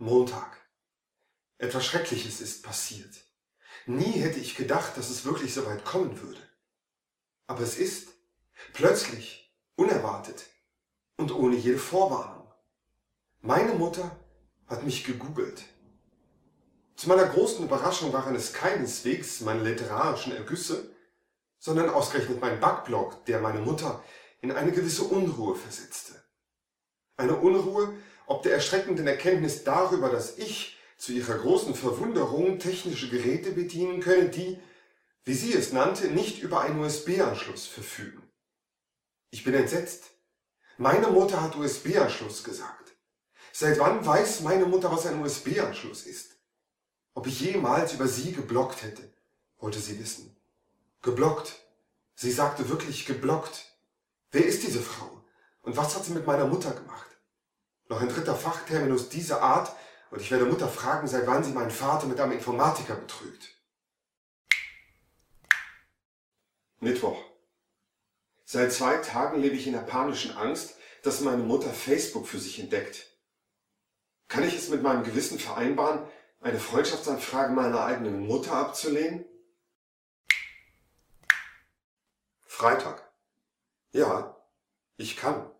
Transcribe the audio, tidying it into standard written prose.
Montag. Etwas Schreckliches ist passiert. Nie hätte ich gedacht, dass es wirklich so weit kommen würde. Aber es ist. Plötzlich, unerwartet und ohne jede Vorwarnung. Meine Mutter hat mich gegoogelt. Zu meiner großen Überraschung waren es keineswegs meine literarischen Ergüsse, sondern ausgerechnet mein Backblog, der meine Mutter in eine gewisse Unruhe versetzte. Eine Unruhe ob der erschreckenden Erkenntnis darüber, dass ich zu ihrer großen Verwunderung technische Geräte bedienen könne, die, wie sie es nannte, nicht über einen USB-Anschluss verfügen. Ich bin entsetzt. Meine Mutter hat USB-Anschluss gesagt. Seit wann weiß meine Mutter, was ein USB-Anschluss ist? Ob ich jemals über sie geblockt hätte, wollte sie wissen. Geblockt. Sie sagte wirklich geblockt. Wer ist diese Frau? Und was hat sie mit meiner Mutter gemacht? Noch ein dritter Fachterminus dieser Art, und ich werde Mutter fragen, seit wann sie meinen Vater mit einem Informatiker betrügt. Mittwoch. Seit 2 Tagen lebe ich in der panischen Angst, dass meine Mutter Facebook für sich entdeckt. Kann ich es mit meinem Gewissen vereinbaren, eine Freundschaftsanfrage meiner eigenen Mutter abzulehnen? Freitag. Ja, ich kann.